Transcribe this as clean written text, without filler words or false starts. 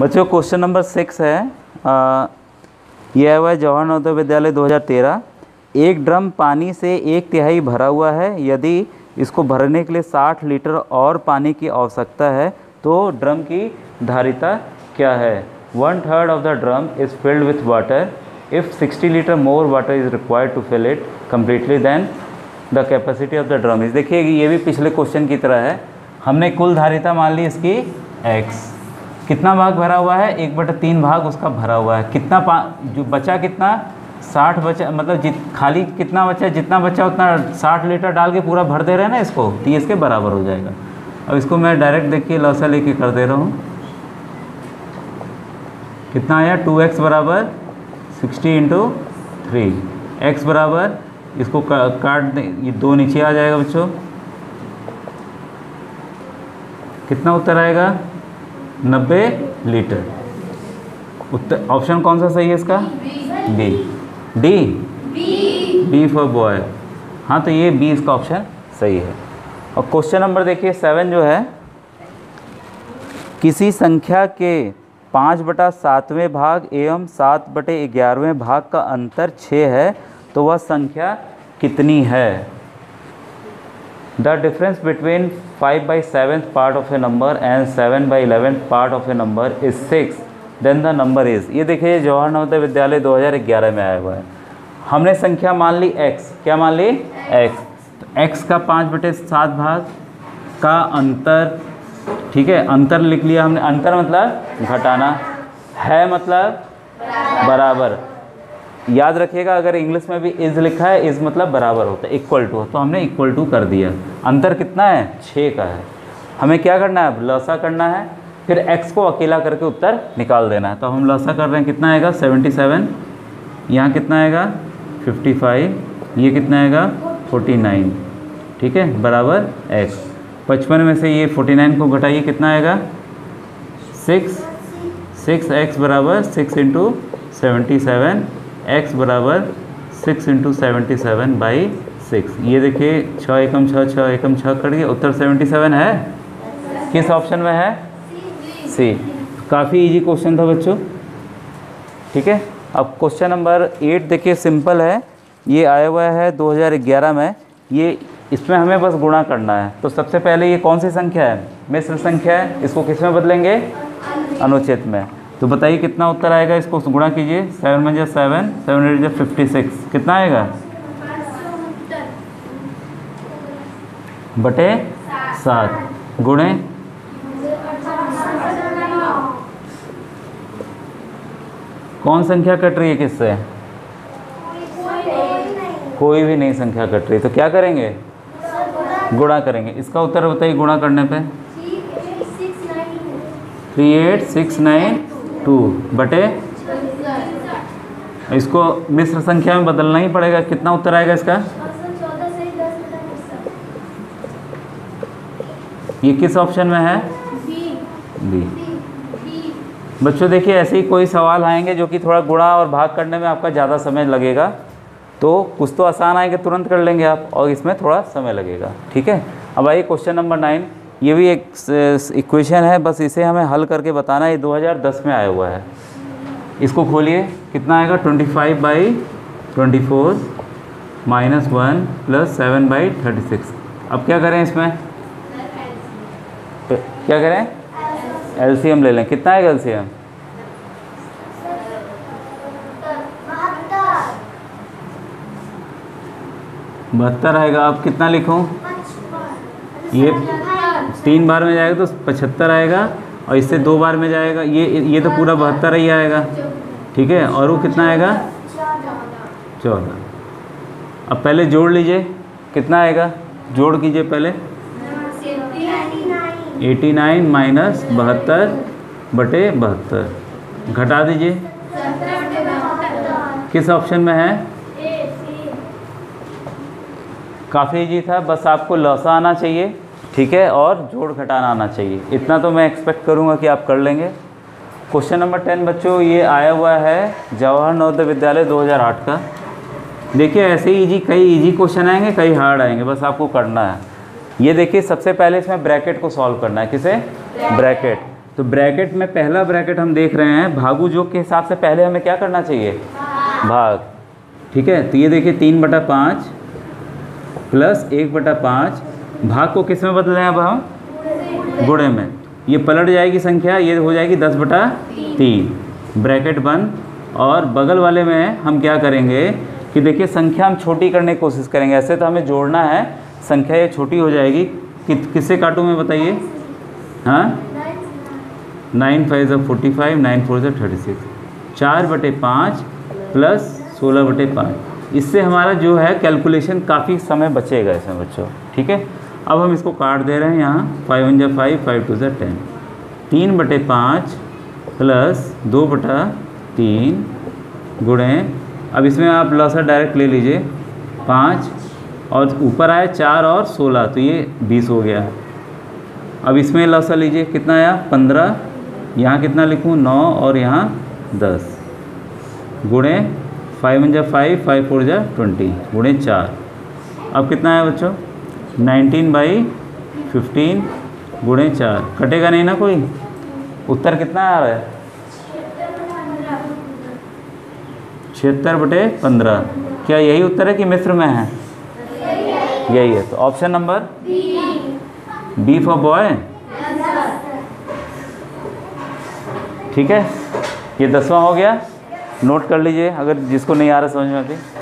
बच्चों question number 6 है, यह हुआ है जवाहर नवोदय विद्यालय 2013। एक ड्रम पानी से 1/3 भरा हुआ है। यदि इसको भरने के लिए 60 लीटर और पानी की आवश्यकता है तो ड्रम की धारिता क्या है? 1/3 of the drum is filled with water. If 60 litre more water is required to fill it completely then the capacity of the drum is. देखिए ये भी पिछले क्वेश्चन की तरह है, हमने कुल धारिता मान ली इसकी x। कितना भाग भरा हुआ है? 1/3 भाग उसका भरा हुआ है। कितना जो बचा, कितना 60 बचा, मतलब खाली कितना बचा, जितना बचा उतना 60 लीटर डाल के पूरा भर दे रहे हैं ना इसको, तो इसके बराबर हो जाएगा। अब इसको मैं डायरेक्ट देखिए लौसा लेके कर दे रहा हूँ। कितना आया? 2x बराबर 60 × 3। एक्स बराबर इसको काट दे, ये 2 नीचे आ जाएगा बच्चों। कितना उत्तर आएगा? 90 लीटर। उत्तर ऑप्शन कौन सा सही है इसका? B. D, B for boy. हाँ, तो ये बी इसका ऑप्शन सही है। और क्वेश्चन नंबर देखिए 7 जो है, किसी संख्या के 5/7वें भाग एवं 7/11वें भाग का अंतर 6 है तो वह संख्या कितनी है? The difference between 5/7 part of a number and 7/11 part of a number is 6 then the number is. ये देखिए जवाहर नवोदय विद्यालय 2011 में आया हुआ है। हमने संख्या मान ली x। क्या मान ली? x। तो x का 5/7 भाग का अंतर, ठीक है, अंतर लिख लिया हमने। अंतर मतलब घटाना है, मतलब बराबर। याद रखिएगा, अगर इंग्लिश में भी इज़ लिखा है, इज़ मतलब बराबर होता है, इक्वल टू, तो हमने इक्वल टू कर दिया। अंतर कितना है? 6 का है। हमें क्या करना है? लसा करना है, फिर x को अकेला करके उत्तर निकाल देना है। तो हम लसा कर रहे हैं। कितना आएगा? 77। यहाँ कितना आएगा? 55। ये कितना आएगा? 49। ठीक है, बराबर x। 55 में से ये 49 को घटाइए, कितना आएगा? 6। एक्स बराबर 6 × 77। x बराबर 6 × 77/6। ये देखिए 6 एकम 6 करिए, उत्तर 77 है। किस ऑप्शन में है? सी। काफ़ी इजी क्वेश्चन था बच्चों, ठीक है। अब क्वेश्चन नंबर 8 देखिए, सिंपल है, ये आया हुआ है 2011 में। ये इसमें हमें बस गुणा करना है। तो सबसे पहले ये कौन सी संख्या है? मिश्र संख्या है। इसको किस में बदलेंगे? अनुचित में। तो बताइए कितना उत्तर आएगा? इसको गुणा कीजिए। 7 × 7, 7 × 56 कितना आएगा? 570/7 गुणे 570। कौन संख्या कट रही है किससे? कोई भी नहीं संख्या कट रही है। तो क्या करेंगे? गुणा करेंगे। इसका उत्तर बताइए गुणा करने पे। 3869/2। इसको मिश्र संख्या में बदलना ही पड़ेगा। कितना उत्तर आएगा इसका? ये किस ऑप्शन में है? बी। बच्चों देखिए, ऐसे ही कोई सवाल आएंगे जो कि थोड़ा गुणा और भाग करने में आपका ज़्यादा समय लगेगा। तो कुछ तो आसान आएंगे, तुरंत कर लेंगे आप, और इसमें थोड़ा समय लगेगा, ठीक है। अब आइए क्वेश्चन नंबर 9। ये भी एक इक्वेशन है, बस इसे हमें हल करके बताना है। ये 2010 में आया हुआ है। इसको खोलिए, कितना आएगा? 25/24 - 1 + 7/36। अब क्या करें इसमें? क्या करें? एलसीएम ले लें। कितना आएगा एलसीएम? 72 आएगा। अब कितना लिखूं? ये 3 बार में जाएगा तो 75 आएगा, और इससे 2 बार में जाएगा, ये तो पूरा 72 ही आएगा, ठीक है। और वो कितना आएगा? 14। अब पहले जोड़ लीजिए, कितना आएगा? जोड़ कीजिए पहले। 89 - 72/72 घटा दीजिए। किस ऑप्शन में है? काफ़ी इजी था, बस आपको लौसा आना चाहिए, ठीक है, और जोड़ घटाना आना चाहिए। इतना तो मैं एक्सपेक्ट करूंगा कि आप कर लेंगे। क्वेश्चन नंबर 10 बच्चों, ये आया हुआ है जवाहर नवोदय विद्यालय 2008 का। देखिए ऐसे ही इजी, कई इजी क्वेश्चन आएंगे, कई हार्ड आएंगे, बस आपको करना है। ये देखिए सबसे पहले इसमें ब्रैकेट को सॉल्व करना है। किसे? ब्रैकेट। तो ब्रैकेट में पहला ब्रैकेट हम देख रहे हैं भागु योग के हिसाब से पहले हमें क्या करना चाहिए, भाग। ठीक है, तो ये देखिए 3/5 प्लस 1/5 भाग को किस में बदल रहे हैं अब हम, गुणे में। ये पलट जाएगी संख्या, ये हो जाएगी 10/3 ब्रैकेट बंद। और बगल वाले में हम क्या करेंगे कि देखिए संख्या हम छोटी करने की कोशिश करेंगे, ऐसे तो हमें जोड़ना है, संख्या ये छोटी हो जाएगी। किससे काटूँ मैं बताइए, हाँ 9 5 45, 9 4 36, 4/5 प्लस 16/5। इससे हमारा जो है कैलकुलेशन काफ़ी समय बचेगा इसमें बच्चों। ठीक है, अब हम इसको काट दे रहे हैं यहाँ, 5 1 5, 5 2 10, 3/5 प्लस 2/3 गुणे, अब इसमें आप लॉसर डायरेक्ट ले लीजिए 5 और ऊपर आया 4 और 16 तो ये 20 हो गया। अब इसमें लॉसर लीजिए, कितना आया 15, यहाँ कितना लिखूँ 9 और यहाँ 10 गुणे 5 1 5, 5 4 20 गुणे 4। अब कितना आया बच्चों 19/15 गुणे 4, कटेगा नहीं ना कोई, उत्तर कितना आ रहा है 76/15। क्या यही उत्तर है कि मिस्र में है? यही है, तो option number B for boy. ठीक है, ये 10वां हो गया, नोट कर लीजिए अगर जिसको नहीं आ रहा समझ में आती।